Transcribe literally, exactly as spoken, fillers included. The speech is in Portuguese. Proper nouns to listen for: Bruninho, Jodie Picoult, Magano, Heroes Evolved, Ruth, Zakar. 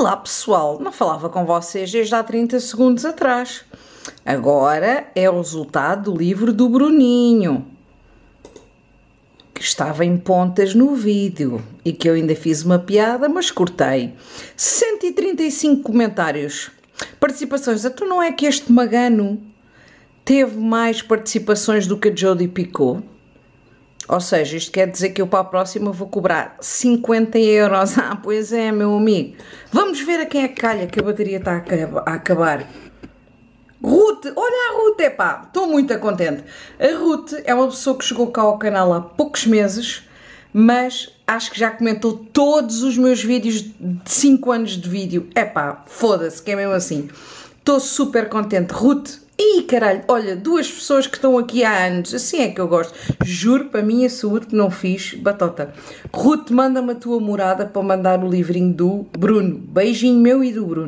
Olá pessoal, não falava com vocês desde há trinta segundos atrás. Agora é o resultado do livro do Bruninho, que estava em pontas no vídeo e que eu ainda fiz uma piada, mas cortei. cento e trinta e cinco comentários, participações. Então não é que este Magano teve mais participações do que a Jodie Picoult? Ou seja, isto quer dizer que eu para a próxima vou cobrar cinquenta euros. Ah, pois é, meu amigo. Vamos ver a quem é que calha, que a bateria está a acabar. Ruth, olha a Ruth, é pá, estou muito contente. A Ruth é uma pessoa que chegou cá ao canal há poucos meses, mas acho que já comentou todos os meus vídeos de cinco anos de vídeo. É pá, foda-se, que é mesmo assim. Estou super contente. Ruth, ih, caralho, olha, duas pessoas que estão aqui há anos, assim é que eu gosto. Juro para a minha saúde que não fiz batota. Ruth, manda-me a tua morada para mandar o livrinho do Bruno. Beijinho meu e do Bruno.